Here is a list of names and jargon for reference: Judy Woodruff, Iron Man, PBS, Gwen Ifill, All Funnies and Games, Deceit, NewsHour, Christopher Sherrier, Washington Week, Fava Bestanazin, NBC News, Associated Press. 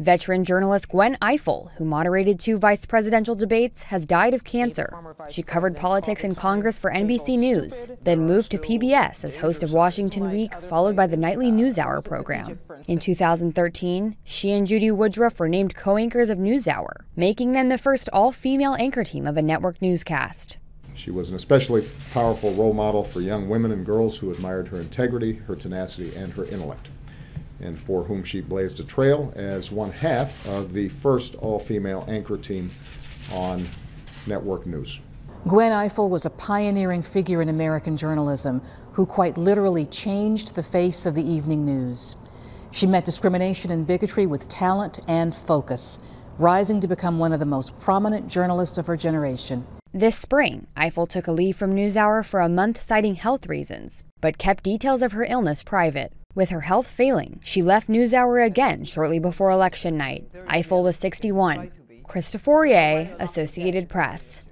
Veteran journalist Gwen Ifill, who moderated 2 vice presidential debates, has died of cancer. She covered politics in Congress for NBC News, then moved to PBS as host of Washington Week, followed by the nightly NewsHour program. In 2013, she and Judy Woodruff were named co-anchors of NewsHour, making them the first all-female anchor team of a network newscast. She was an especially powerful role model for young women and girls who admired her integrity, her tenacity, and her intellect, and for whom she blazed a trail as one half of the first all-female anchor team on network news. Gwen Ifill was a pioneering figure in American journalism who quite literally changed the face of the evening news. She met discrimination and bigotry with talent and focus, rising to become one of the most prominent journalists of her generation. This spring, Ifill took a leave from NewsHour for a month citing health reasons, but kept details of her illness private. With her health failing, she left NewsHour again shortly before election night. Ifill was 61. Christopher Sherrier, Associated Press.